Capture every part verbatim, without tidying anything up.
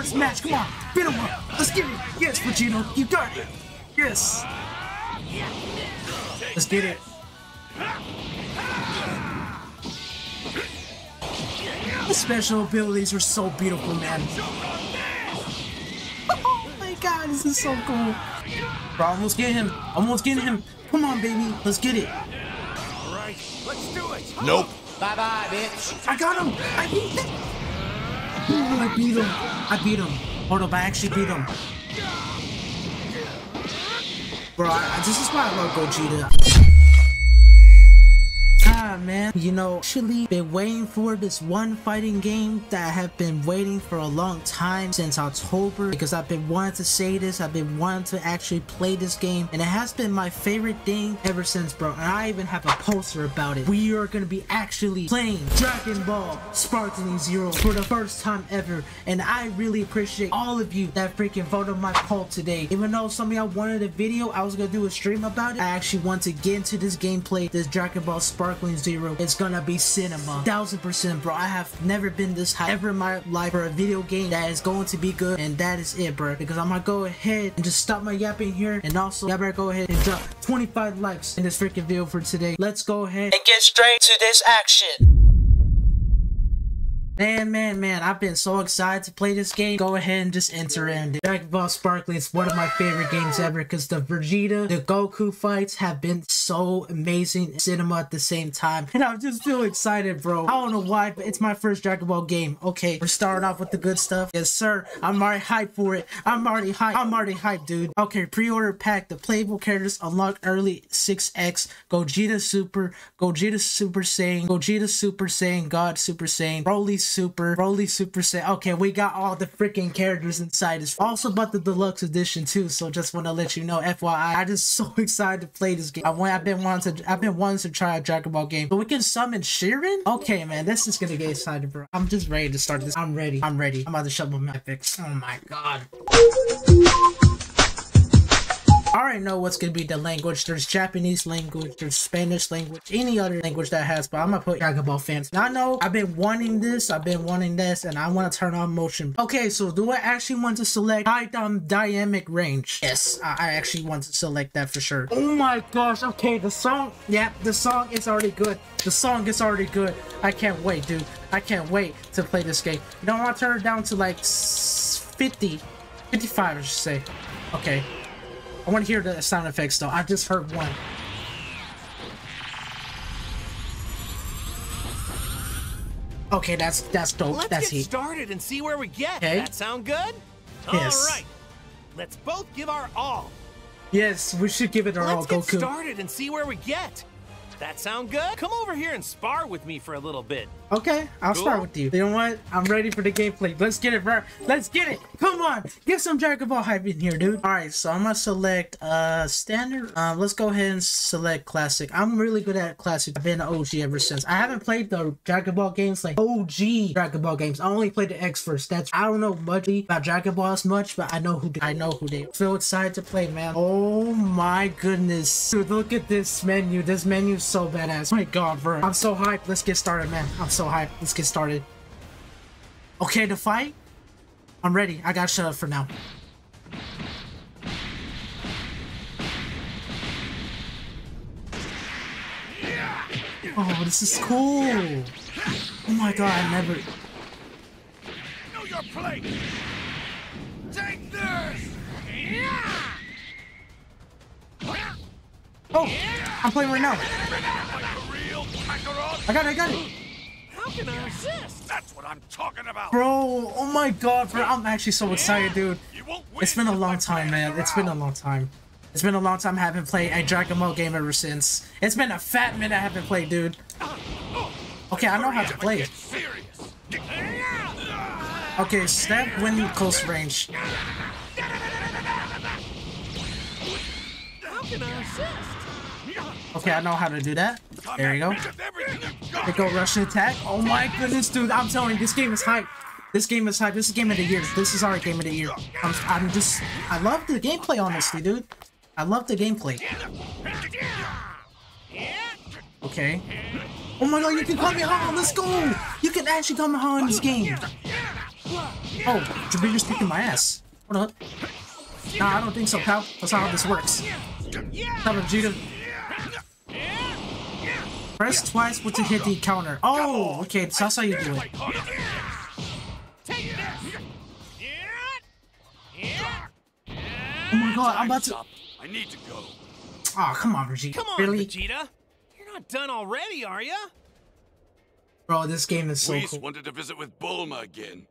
first match. Come on, been a while. Let's get it. Yes, Vegeta, you got it. Yes. Let's get it. The special abilities are so beautiful, man. Oh my god, this is so cool. Bro, almost get him. Almost get him. Come on, baby. Let's get it. All right, let's do it. Nope. Bye bye, bitch. I got him. I beat him. Ooh, I beat him. I beat him. Hold up, I actually beat him. Bro, I, this is why I love Gogeta. God, man, you know, actually been waiting for this one fighting game that I have been waiting for a long time, since October, because I've been wanting to say this. I've been wanting to actually play this game, and it has been my favorite thing ever since, bro. And I even have a poster about it. We are gonna be actually playing Dragon Ball Sparking Zero for the first time ever, and I really appreciate all of you that freaking voted my poll today. Even though some of y'all wanted a video, I was gonna do a stream about it. I actually want to get into this gameplay, this Dragon Ball Sparking Zero. It's gonna be cinema, thousand percent, bro. I have never been this high ever in my life for a video game that is going to be good, and that is it, bro. Because I'm gonna go ahead and just stop my yapping here, and also y'all better go ahead and drop twenty-five likes in this freaking video for today. Let's go ahead and get straight to this action. Man, man, man, I've been so excited to play this game. Go ahead and just enter in. Dragon Ball Sparking is one of my favorite games ever, because the Vegeta, the Goku fights have been so amazing in cinema at the same time. And I'm just so excited, bro. I don't know why, but it's my first Dragon Ball game. Okay, we're starting off with the good stuff. Yes, sir. I'm already hyped for it. I'm already hyped. I'm already hyped, dude. Okay, pre-order pack. The playable characters unlock early six X. Gogeta Super. Gogeta Super Saiyan. Gogeta Super Saiyan. God Super Saiyan. Broly Super Super, Broly Super Saiyan. Okay, we got all the freaking characters inside. It's also about the deluxe edition too. So just want to let you know, F Y I, I just so excited to play this game. I went, I've been wanting to, I've been wanting to try a Dragon Ball game. But we can summon Shenron. Okay, man, this is gonna get excited, bro. I'm just ready to start this. I'm ready. I'm ready. I'm about to shut my fix. Oh my god. I already know what's gonna be the language. There's Japanese language, there's Spanish language, any other language that has, but I'm gonna put Dragon Ball fans. Now I know I've been wanting this, I've been wanting this, and I want to turn on motion. Okay, so do I actually want to select high um, dynamic range? Yes, I, I actually want to select that for sure. Oh my gosh, okay, the song, yeah, the song is already good. The song is already good. I can't wait, dude. I can't wait to play this game. You know, I'll turn it down to like fifty, fifty-five, I should say. Okay. I want to hear the sound effects though. I just heard one. Okay, that's that's dope. Let's that's get heat. started and see where we get. Okay. That sound good? Yes. All right. Let's both give our all. Yes, we should give it our Let's all, Goku. Let's get started and see where we get. That sound good? Come over here and spar with me for a little bit. Okay, I'll cool. start with you. You know what? I'm ready for the gameplay. Let's get it, bro. Let's get it. Come on. Get some Dragon Ball hype in here, dude. All right, so I'm going to select uh, standard. Uh, let's go ahead and select classic. I'm really good at classic. I've been an O G ever since. I haven't played the Dragon Ball games, like O G Dragon Ball games. I only played the X first. That's, I don't know much about Dragon Ball as much, but I know who they, I know who they are. So excited to play, man. Oh my goodness. Dude, look at this menu. This menu is so badass. Oh my god, bro. I'm so hyped. Let's get started, man. I'm so So hype. Let's get started. Okay, the fight? I'm ready. I gotta shut up for now. Oh, this is cool. Oh my god, I never... Know your plate. Take this. Oh, I'm playing right now. I got it, I got it. How can I assist? That's what I'm talking about. Bro, oh my god, bro. I'm actually so excited, dude. It's been a long time, man. It's been a long time. It's been a long time I haven't played a Dragon Ball game ever since. It's been a fat minute I haven't played, dude. Okay, I know how to play it. Okay, snap when close range. How can I assist? Okay, I know how to do that. There you go. They go Russian attack. Oh my goodness, dude. I'm telling you, this game is hype. This game is hype. This is game of the year. This is our game of the year. I'm, I'm just... I love the gameplay, honestly, dude. I love the gameplay. Okay. Oh my god, you can Kamehameha. Let's go. You can actually Kamehameha in this game. Oh, Jabiru's kicking my ass. What the heck? Nah, I don't think so, pal. That's not how this works. Tell Vegeta. Press twice to hit the counter. Oh, okay, so that's how you do it. Oh my god, I'm about to. I need to go. Oh, come on, Vegeta. Come on, really? Vegeta. You're not done already, are you? Bro, this game is so Whis cool. wanted to visit with Bulma again.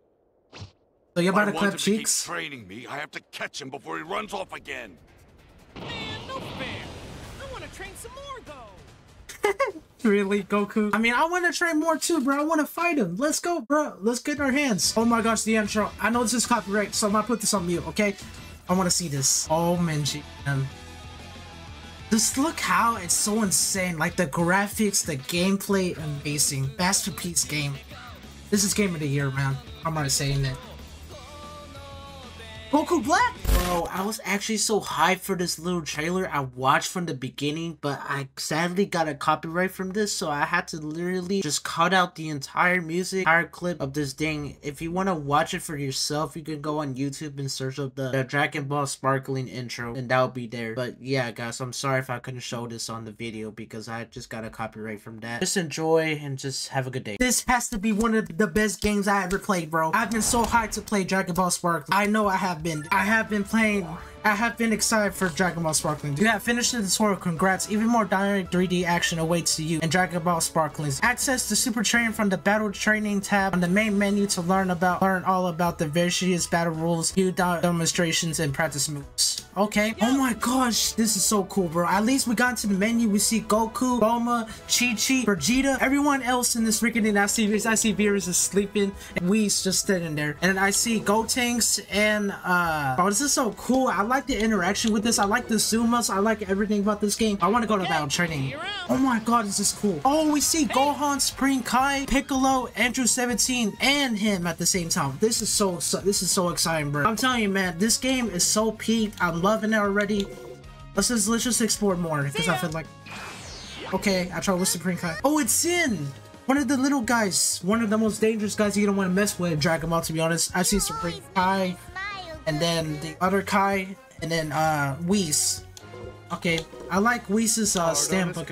So you're about to clap cheeks? Keep training me. I have to catch him before he runs off again. Man, no fair. I want to train some more though. Really, Goku? I mean, I want to train more too, bro. I want to fight him. Let's go, bro. Let's get in our hands. Oh my gosh, the intro. I know this is copyright, so I'm gonna put this on mute, okay? I want to see this. Oh, Menji. Just look how it's so insane. Like the graphics, the gameplay, amazing. Masterpiece game. This is game of the year, man. I'm not saying that. Goku Black! Bro, I was actually so hyped for this little trailer I watched from the beginning, but I sadly got a copyright from this, so I had to literally just cut out the entire music, entire clip of this thing. If you want to watch it for yourself, you can go on YouTube and search up the, the Dragon Ball Sparkling intro, and that'll be there. But yeah, guys, I'm sorry if I couldn't show this on the video because I just got a copyright from that. Just enjoy and just have a good day. This has to be one of the best games I ever played, bro. I've been so hyped to play Dragon Ball Sparkling. I know I have been I have been playing I have been excited for Dragon Ball Sparkling. You have finished the tutorial, congrats. Even more dynamic three D action awaits you in Dragon Ball Sparkling. Access the Super Training from the Battle Training tab on the main menu to learn about learn all about the various battle rules, new demonstrations, and practice moves. Okay. Oh my gosh, this is so cool, bro. At least we got into the menu. We see Goku, Bulma, Chi-Chi, Vegeta, everyone else in this freaking thing. I see I see Beerus is sleeping and Whis just standing there. And then I see Gotenks and uh oh, this is so cool. I I like the interaction with this. I like the zoom ups. I like everything about this game. I want to go to battle training. Oh my god, this is cool. Oh, we see hey. Gohan, Supreme Kai, Piccolo, Android seventeen, and him at the same time. This is so, so this is so exciting, bro. I'm telling you, man, this game is so peaked. I'm loving it already. Let's just let's just explore more because I feel like okay. I try with Supreme Kai. Oh, it's Sin. One of the little guys. One of the most dangerous guys you don't want to mess with in Dragon Ball. To be honest, I've seen Supreme Kai. And then the other Kai, and then uh, Whis. Okay, I like Whis's uh, stand book.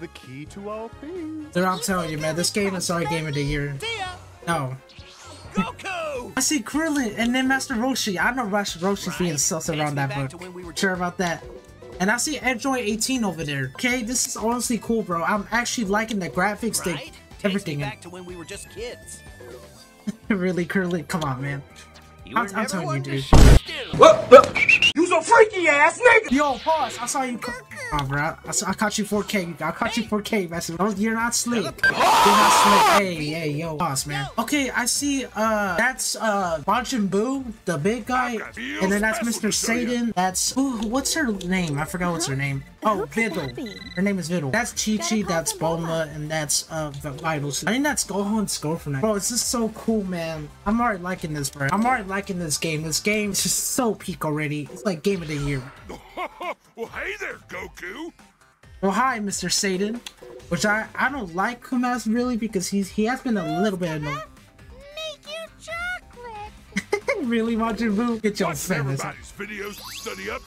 The key to all things. Dude, I'm telling you, man, this game is our game of the year. No. Goku! I see Krillin, and then Master Roshi. I know Master Roshi's being sus around that book. We sure about that. And I see Android eighteen over there. Okay, this is honestly cool, bro. I'm actually liking the graphics, right? the, everything. Back to when we were just kids. Really, Krillin? Come on, man. You I'm, I'm telling you, dude. You's a freaky ass nigga! Yo, pause! I saw you. Oh, bro. I, I caught you four K. I caught you four K, man. You're not slick. You're not slick. Hey, hey, yo. Pause, man. Okay, I see, uh, that's, uh, Majin Boo, the big guy. And then that's Mister Satan. That's, ooh, what's her name? I forgot what's her name. Oh, Videl. Her name is Videl. That's Chi-Chi, that's Bulma, and that's, uh, Videl. I think that's Gohan's girlfriend. Bro, this is so cool, man. I'm already liking this, bro. I'm already liking liking this game. This game is just so peak already. It's like game of the year. Well, hey there, Goku. Well, hi, Mister Satan. Which I I don't like him as really because he's he has been a little bit annoying. Make you chocolate. Really, Majin Buu? Get your famous. Everybody's videos to study up.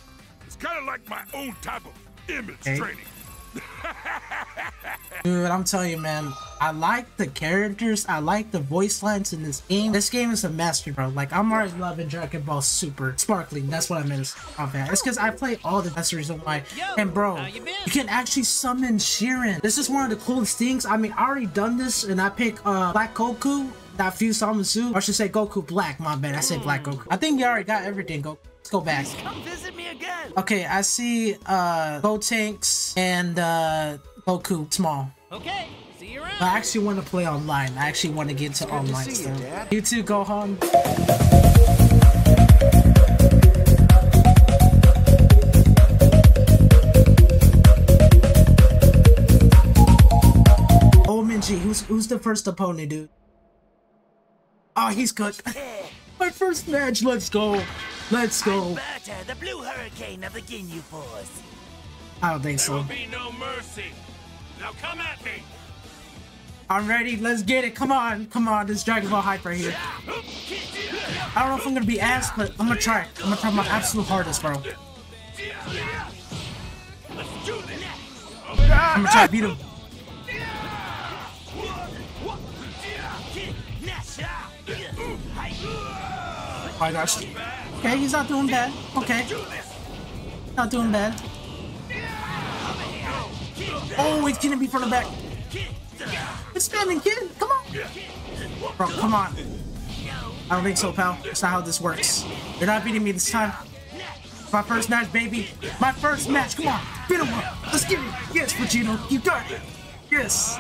It's kind of like my own type of image okay. training. Dude, I'm telling you, man, I like the characters, I like the voice lines in this game. This game is a master, bro. Like, I'm already loving Dragon Ball Super Sparkling. That's what I meant. Oh, man. It's because I play all the best reason why. And bro, you, you can actually summon Shenron. This is one of the coolest things. I mean, I already done this, and I pick uh, Black Goku, that few summons too. Or I should say Goku Black, my bad. I said Black Goku. I think you already got everything, Goku. Go back. Come visit me again. Okay, I see uh Gotenks and uh Goku small. Okay, see you around. I actually want to play online. I actually want to get to Good online to stuff. You, you too, Gohan. Oh, Minji, who's who's the first opponent, dude? Oh, he's good. My first match. Let's go. Let's go. Berta, the blue hurricane of the Ginyu Force. I don't think so. There will be no mercy. Now come at me. I'm ready. Let's get it. Come on. Come on. This Dragon Ball hype right here. I don't know if I'm going to be ass, but I'm going to try. I'm going to try my absolute hardest, bro. I'm going to try to beat him. Oh my gosh. Okay, he's not doing bad. Okay. Not doing bad. Oh, it's gonna be from the back. It's coming, kid. Come on. Bro, come on. I don't think so, pal. That's not how this works. You're not beating me this time. My first match, baby. My first match. Come on. Beat him up. Let's get it. Yes, Vegeta. You got it. Yes.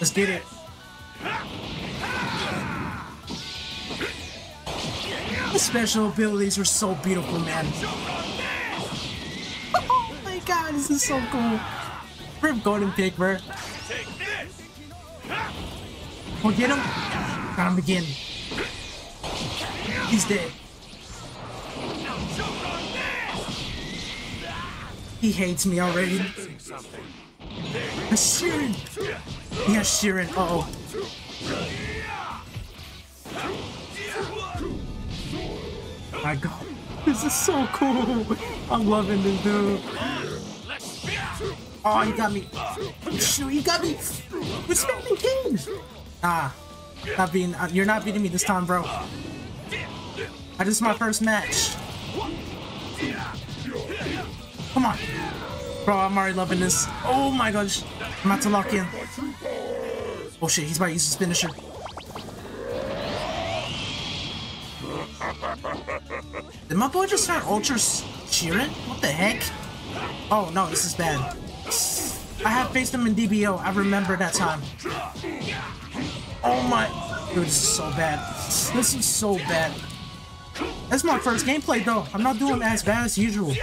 Let's get it. The special abilities were so beautiful, man. Oh my god, this is so cool. Rip Golden Pig, bro. We'll get him. Got him again. He's dead. He hates me already. That's Sheeran. He has Sheeran. Uh oh. My god, this is so cool. I'm loving this dude. Oh, he got me. Shoot, he got me. What's happening, King? Ah, not being, uh, you're not beating me this time, bro. I just my first match. Come on. Bro, I'm already loving this. Oh my gosh. I'm about to lock in. Oh shit, he's about to use his finisher. Did my boy just start Ultra Sheeran? What the heck? Oh no, this is bad. I have faced him in D B O. I remember that time. Oh my. Dude, this is so bad. This is so bad. That's my first gameplay though. I'm not doing as bad as usual.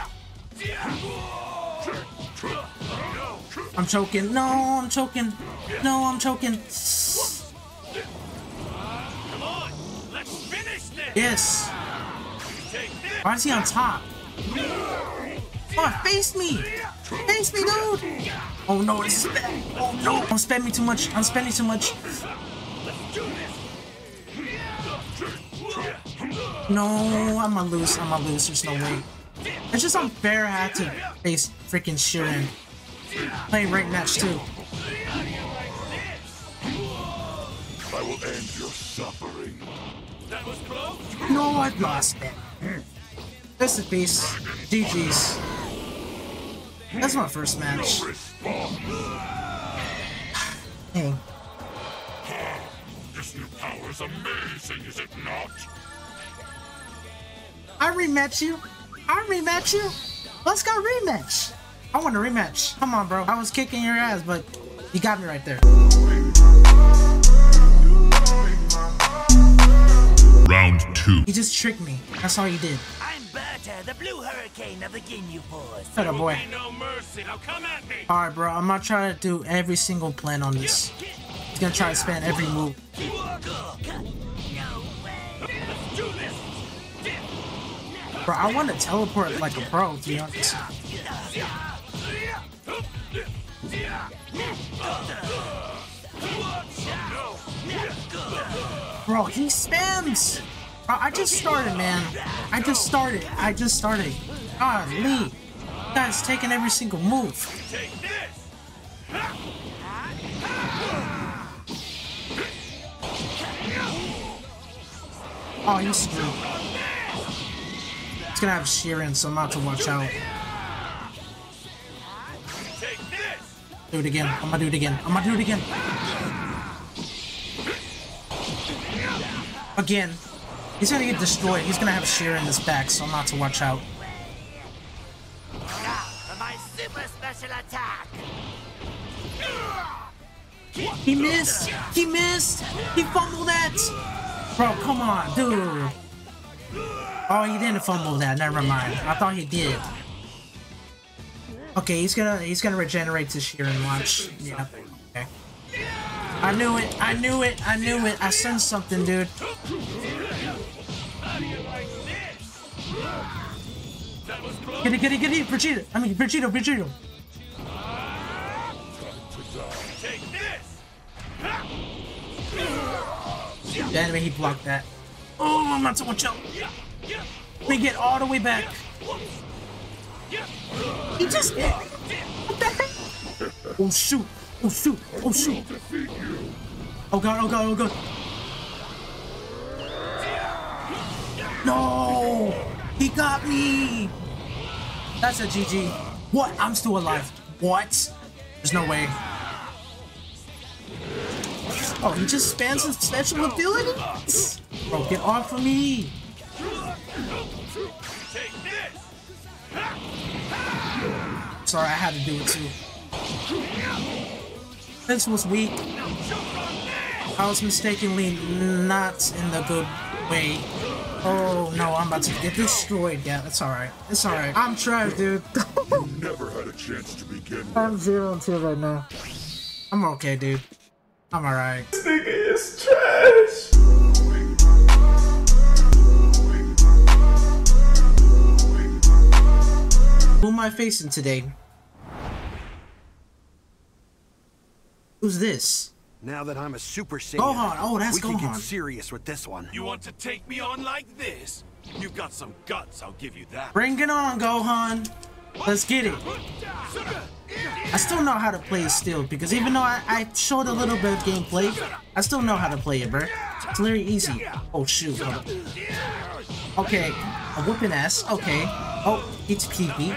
I'm choking. No, I'm choking. No, I'm choking. Yes. Why is he on top? Come on, face me! Face me, dude! Oh no, it's spam! Oh no! I'm spamming too much. I'm spending too much. No, I'm gonna lose. I'm gonna lose. There's no way. It's just unfair I had to face freaking Sheeran. Playing ranked match too. I will end your suffering. That was close. No, I've lost it. That's a piece. G G's. That's my first match. Hey. This new power is amazing, is it not? I rematch you. I rematch you. Let's go rematch. I want a rematch. Come on, bro. I was kicking your ass, but you got me right there. Round two. He just tricked me. That's all he did. I'm Berta, the blue hurricane of the Ginyu Force. Shut up, boy. No mercy. Now come at me. All right, bro. I'm gonna try to do every single plan on this. He's gonna try to spam every move. Bro, I want to teleport like a pro, to be honest. Bro, he spams! Bro, I just started, man. I just started. I just started. God, Lee. That's taking every single move. Oh, he's screwed. It's gonna have Sheeran, so I'm out to watch out. Do it again. I'm gonna do it again. I'm gonna do it again. Again. He's gonna get destroyed. He's gonna have Sheeran in his back, so I'm not to watch out. Now for my super special attack. He missed! He missed! He fumbled that! Bro, come on, dude. Oh, he didn't fumble that, never mind. I thought he did. Okay, he's gonna he's gonna regenerate to Sheeran. Watch. Yeah. Okay. I knew it. I knew it. I knew it. I sensed something, dude. Get it, get it, get it, Vegeta. I mean, Vegeta, Vegeta. That way he blocked that. Oh, I'm not so much out. Let me get all the way back. He just hit me. What the heck? Oh shoot! Oh shoot! Oh shoot! Oh god! Oh god! Oh god! No! He got me! That's a G G. What? I'm still alive. What? There's no way. Oh, he just spans his special abilities? Bro, get off of me! Sorry, I had to do it too. This was weak. I was mistakenly not in the good way. Oh no, I'm about to get destroyed. Yeah, that's alright. It's alright. I'm trash, dude. You never had a chance to begin with. I'm zero and two right now. I'm okay, dude. I'm alright. This nigga is trash! Who am I facing today? Who's this? Now that I'm a Super Saiyan, Gohan. Oh, that's we Gohan. Can get serious with this one. You want to take me on like this? You've got some guts, I'll give you that. Bring it on, Gohan. Let's get it. I still know how to play it still, because even though I, I showed a little bit of gameplay, I still know how to play it, bro. It's very easy. Oh, shoot. Okay. A whooping ass. Okay. Oh, it's P P.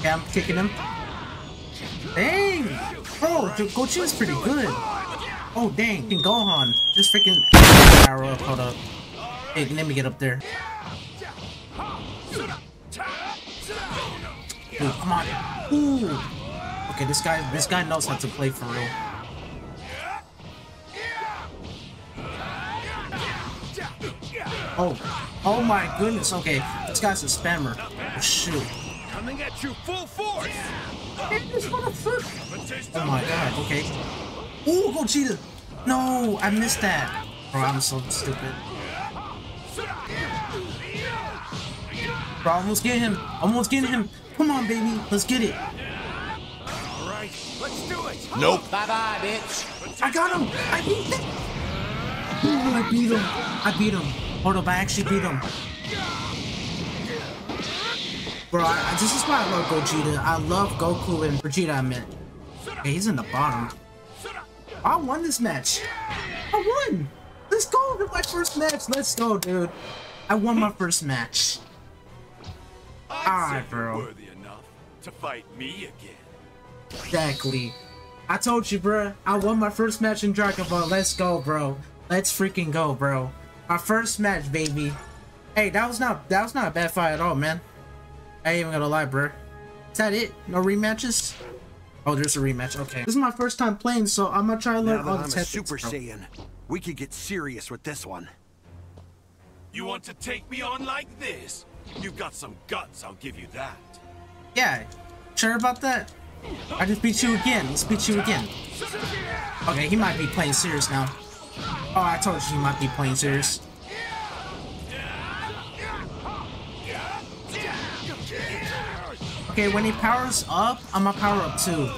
Yeah, I'm kicking him. Dang! Bro, Gogeta's pretty good. Oh, dang. Freaking Gohan. Just freaking arrow up. Hold up. Hey, let me get up there. Dude, come on. Ooh. Okay, this guy, this guy knows how to play for real. Oh. Oh my goodness. Okay, this guy's a spammer. Oh, shoot. Coming at you full force. Oh my god. Okay. Ooh, Gogeta. No, I missed that. Bro, I'm so stupid. Bro, almost get him. Almost get him. Come on, baby. Let's get it. All right, let's do it. Nope. Bye bye, bitch. I got him. I beat him. Ooh, I beat him. I beat him. Hold up, I actually beat him. Bro, I, this is why I love Gogeta. I love Goku and Vegeta, I meant. Hey, he's in the bottom. I won this match. I won. Let's go to my first match. Let's go, dude. I won my first match. Alright, bro. Worthy enough to fight me again. Exactly. I told you, bro. I won my first match in Dragon Ball. Let's go, bro. Let's freaking go, bro. Our first match, baby. Hey, that was not that was not a bad fight at all, man. I ain't even gonna lie, bro. Is that it? No rematches? Oh, there's a rematch. Okay. This is my first time playing, so I'm gonna try to learn all the tactics. Super Saiyan, we could get serious with this one. You want to take me on like this? You've got some guts, I'll give you that. Yeah. Sure about that? I just beat you again. Let's beat you again. Okay, he might be playing serious now. Oh, I told you he might be playing serious. Okay, when he powers up, I'm gonna power up too.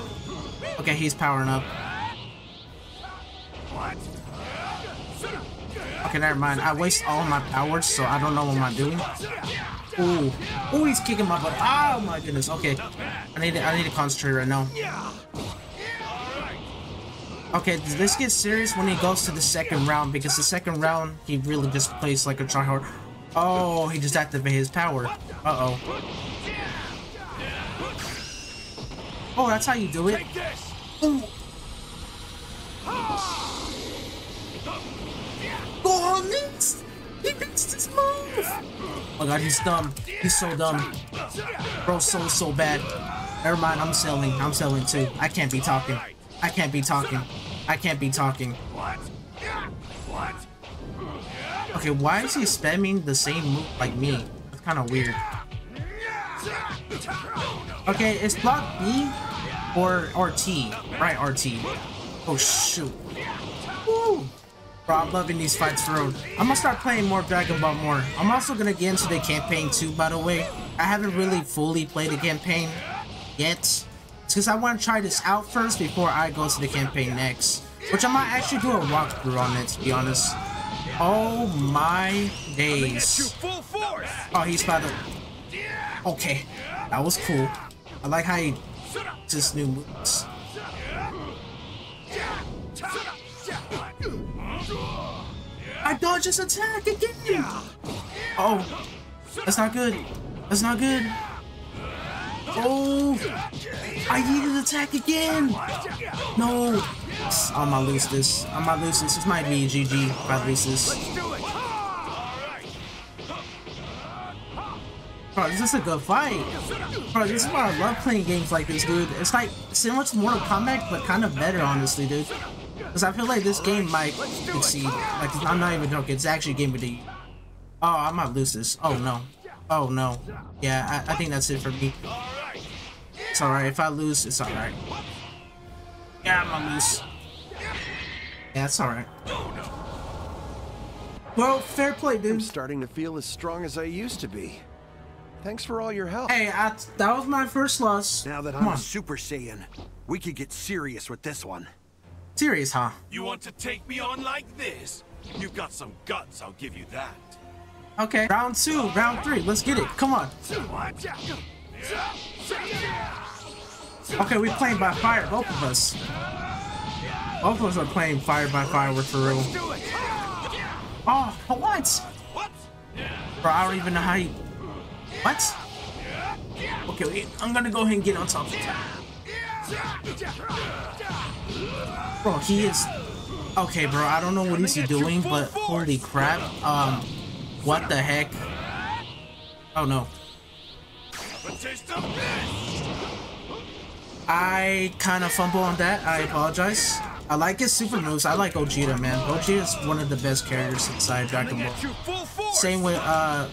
Okay, he's powering up. Okay, never mind. I waste all my powers, so I don't know what I'm doing. Ooh. Ooh, he's kicking my butt. Oh my goodness. Okay. I need to, I need to concentrate right now. Okay, this gets serious when he goes to the second round, because the second round, he really just plays like a tryhard. Oh, he just activated his power. Uh-oh. Oh, that's how you do it. Ooh. Gohan next! He missed his move! Oh god, he's dumb. He's so dumb. Bro, so, so bad. Never mind, I'm selling. I'm selling too. I can't be talking. I can't be talking. I can't be talking. Okay, why is he spamming the same move like me? That's kind of weird. Okay, it's block B or R T, right? R T. Oh shoot! Woo! Bro, I'm loving these fights for real. I'm gonna start playing more Dragon Ball more. I'm also gonna get into the campaign too, by the way. I haven't really fully played the campaign yet, because I want to try this out first before I go to the campaign next, which I might actually do a walkthrough on it, to be honest. Oh my days. Oh, he's about to... Okay, that was cool. I like how he just new moves. I dodged his attack again! Oh, that's not good. That's not good. Oh, I yeeted his attack again! No! I might lose this. I might lose this. This might be G G if I lose this. Bro, this is a good fight. Bro, this is why I love playing games like this, dude. It's like similar to Mortal Kombat, but kind of better, honestly, dude. Because I feel like this game might succeed. Like, I'm not even joking. It's actually a game of the year. Oh, I might lose this. Oh, no. Oh, no. Yeah, I, I think that's it for me. It's alright. If I lose, it's alright. Yeah, I'm gonna lose. Yeah, it's alright. Well, fair play, dude. I'm starting to feel as strong as I used to be. Thanks for all your help. Hey, I, that was my first loss. Now that Come I'm on. a Super Saiyan, we could get serious with this one. Serious, huh? You want to take me on like this? You've got some guts, I'll give you that. Okay, round two, round three, let's get it. Come on. Okay, we're playing by fire, both of us. Both of us are playing fire by firework for real. Oh, what? Bro, I don't even know how you... What? Okay, wait, I'm gonna go ahead and get on top of it. Bro, he is... Okay, bro, I don't know what he's doing, but holy crap. Um, what the heck? Oh, no. I kind of fumble on that. I apologize. I like his super moves. I like Gogeta, man. Gogeta's one of the best characters inside Dragon Ball. Same with, uh...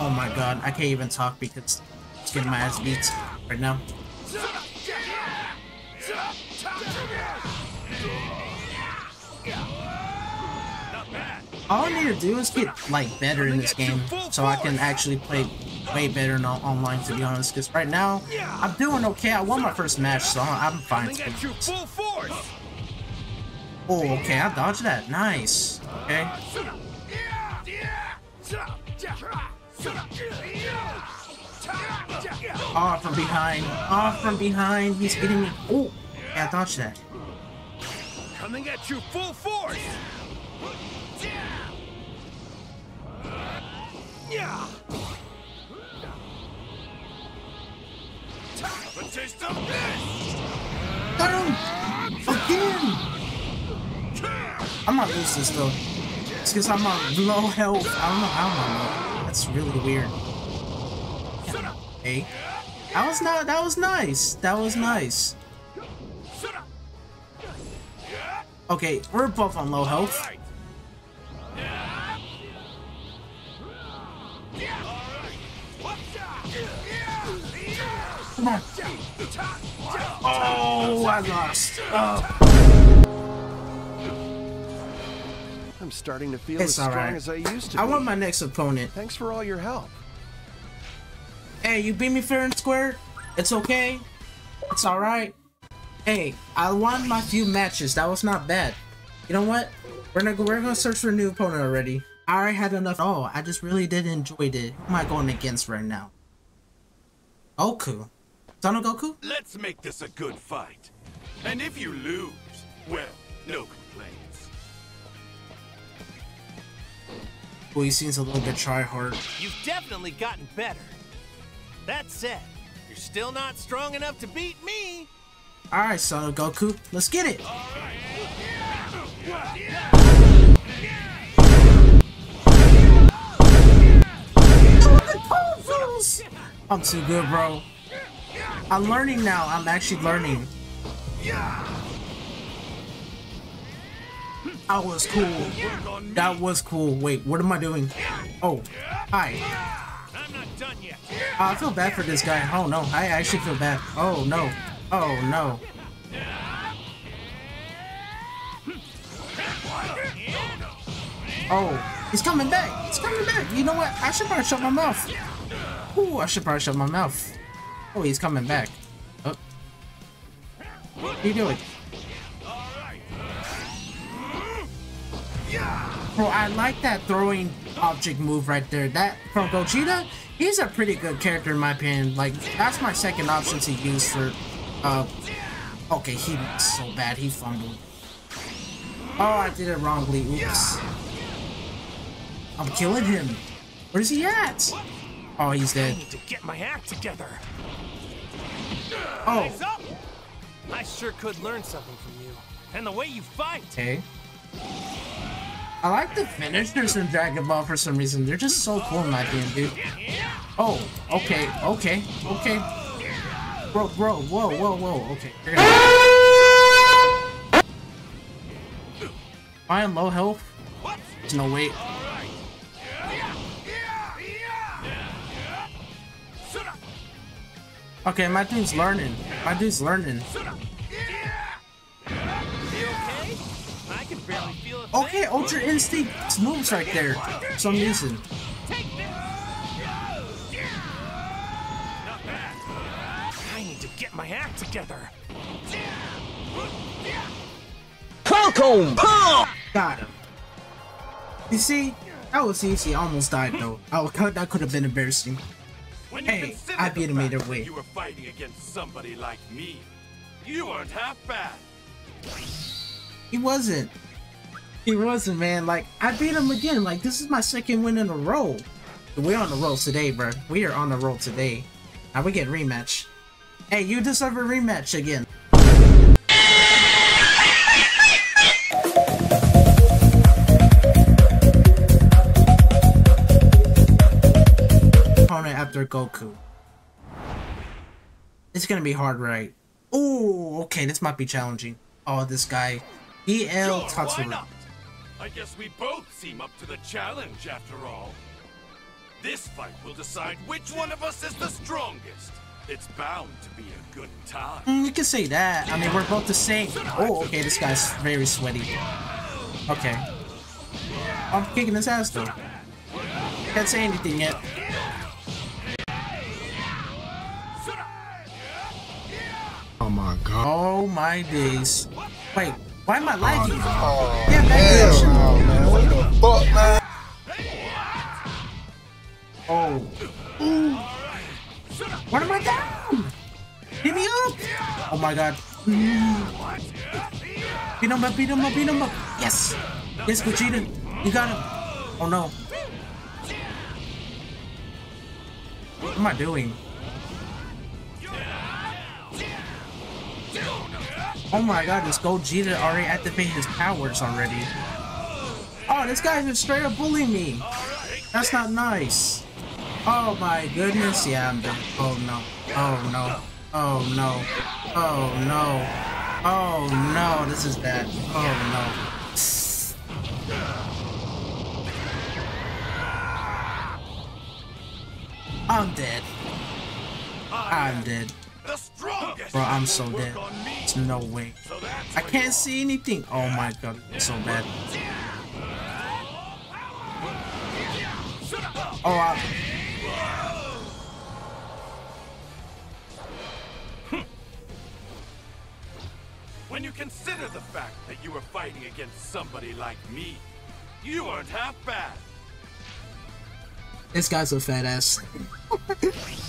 oh my god. I can't even talk because it's getting my ass beat right now. All I need to do is get, like, better in this game so I can actually play... way better in online, to be honest, because right now I'm doing okay. I won my first match, so I'm fine. Oh, okay, I dodged that. Nice. Okay. Oh, from behind. Oh, from behind. He's hitting me. Oh, yeah, I dodged that. Coming at you full force. Yeah. Got him! Again! I'm not lose this though. It's because I'm on low health. I don't know how I'm on low. That's really weird. Yeah. Hey. That was not that was nice. That was nice. Okay, we're both on low health. Come on. Oh, I lost. Oh. I'm starting to feel it's as strong right. as I used to be. I want my next opponent. Thanks for all your help. Hey, you beat me fair and square. It's okay. It's all right. Hey, I won my few matches. That was not bad. You know what? We're gonna go, we're gonna search for a new opponent already. I already had enough. Oh, I just really did enjoy it. Who am I going against right now? Goku. Son of Goku? Let's make this a good fight. And if you lose, well, no complaints. Well, he seems a little bit try-hard. You've definitely gotten better. That said, you're still not strong enough to beat me. Alright, son of Goku. Let's get it. Right. Yeah. Yeah. Yeah. I'm too good, bro. I'm learning now. I'm actually learning. I was cool. That was cool. Wait, what am I doing? Oh, hi. Uh, I feel bad for this guy. Oh no, I actually feel bad. Oh no. Oh no. Oh, he's coming back. He's coming back. You know what? I should probably shut my mouth. Ooh, I should probably shut my mouth. Oh, he's coming back. Oh. What are you doing? Bro, I like that throwing object move right there. That from Gogeta, he's a pretty good character in my opinion. Like, that's my second option to use for, uh, okay, he was so bad, he fumbled. Oh, I did it wrongly, oops. I'm killing him. Where's he at? Oh, he's dead. I need to get my act together. Oh. I sure could learn something from you, and the way you fight. Hey. I like the finishers in Dragon Ball for some reason. They're just so cool in my game, dude. Oh, okay, okay, okay. Bro, bro, whoa, whoa, whoa, okay. You're gonna... Am I on low health? There's no way. Okay, my dude's learning. My dude's learning. Okay, Ultra Instinct moves right there for some reason. I need to get my act together. Falcon! Got him. You see, that was easy. I almost died though. I was, that could have been embarrassing. Hey, I beat him either way. You were fighting against somebody like me. You weren't half bad. He wasn't. He wasn't, man. Like, I beat him again. Like, this is my second win in a row. We're on the roll today, bro. We are on the roll today. Now we get rematch. Hey, you deserve a rematch again. Opponent after Goku. It's gonna be hard, right? Ooh, okay, this might be challenging. Oh, this guy. B L Tatsuru. Sure, I guess we both seem up to the challenge after all. This fight will decide which one of us is the strongest. It's bound to be a good time. Mm, you can say that. I mean, we're both the same. Oh, okay, this guy's very sweaty. Okay. I'm kicking his ass, though. Can't say anything yet. Oh my god. Oh my days. Wait. Why am I lagging? Oh, yeah, hell no, man. What the fuck, man? Oh. Ooh. What am I down? Hit me up! Oh my god. Mm. Beat him up, beat him up, beat him up. Yes! Yes, Vegeta. You got him. Oh no. What am I doing? Oh my god, this Gogeta already activated his powers already. Oh, this guy's just straight up bullying me. That's not nice. Oh my goodness, yeah, I'm done. Oh no. Oh no. Oh no. Oh no. Oh no, this is bad. Oh no. I'm dead. I'm dead. Bro, I'm so dead. There's no way. I can't see anything. Oh my god, it's so bad. Oh, I... When you consider the fact that you were fighting against somebody like me, you aren't half bad. This guy's a fat ass.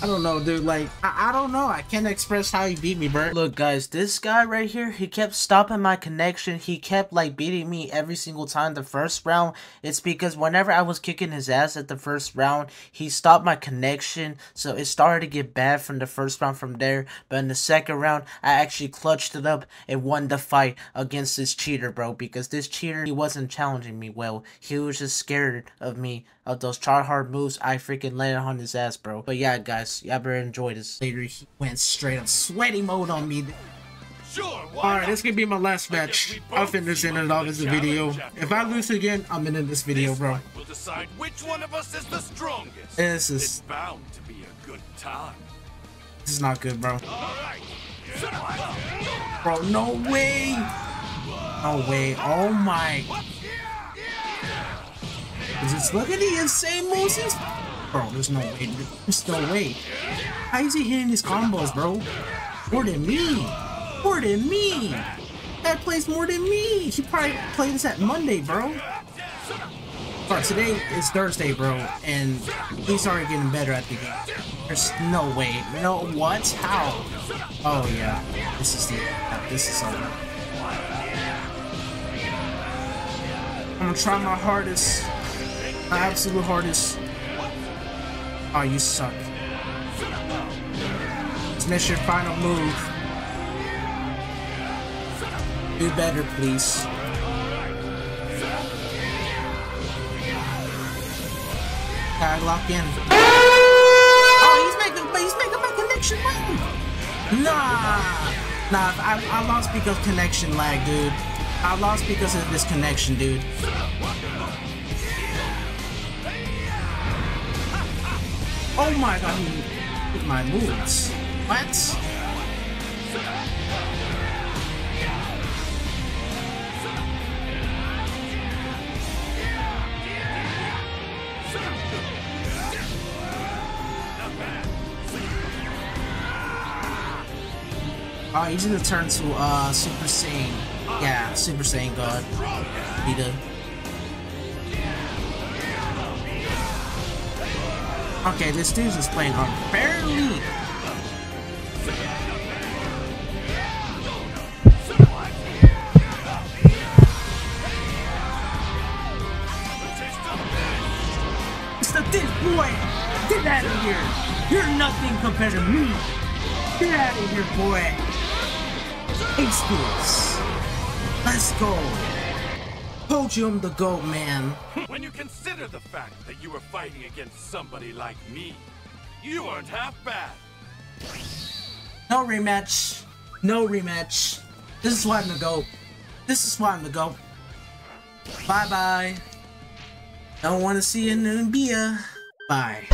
I don't know, dude. Like, I, I don't know. I can't express how he beat me, bro. Look, guys, this guy right here, he kept stopping my connection. He kept, like, beating me every single time the first round. It's because whenever I was kicking his ass at the first round, he stopped my connection. So it started to get bad from the first round from there. But in the second round, I actually clutched it up and won the fight against this cheater, bro. Because this cheater, he wasn't challenging me well. He was just scared of me, of those char hard moves. I freaking landed on his ass, bro. But yeah, guys, y'all better enjoy this. Later, he went straight up sweaty mode on me. Sure, alright, this could be my last match. I'll finish it off as a video. If I lose again, I'm in this video, bro. We'll decide which one of us is the strongest. This is it's bound to be a good time. This is not good, bro. Right. Yeah. Bro, no way. No way. Oh my. Just look at the insane moves. Bro, there's no way. There's no way. How is he hitting these combos, bro? More than me. More than me! That plays more than me! She probably played this at Monday, bro. But today is Thursday, bro, and these aren't getting better at the game. There's no way. No, what? How? Oh, yeah. This is the... This is over. I'm gonna try my hardest. My absolute hardest. Oh, you suck. Isn't this your final move? Do better, please. Gotta lock in. Oh, he's making, he's making my connection lag. Nah, nah. I, I lost because of connection lag, dude. I lost because of this connection, dude. Oh my god, with my moves. What? Oh, he's gonna turn to uh Super Saiyan. Yeah, Super Saiyan God. He did. Okay, this dude's just playing unfairly. It's the thick boy. Get out of here. You're nothing compared to me. Get out of here, boy. Excuse. Let's go. Told you I'm the GOAT, man. When you consider the fact that you were fighting against somebody like me, you aren't half bad. No rematch. No rematch. This is why I'm the GOAT. This is why I'm the GOAT. Bye bye. Don't want to see you in N B A. Bye.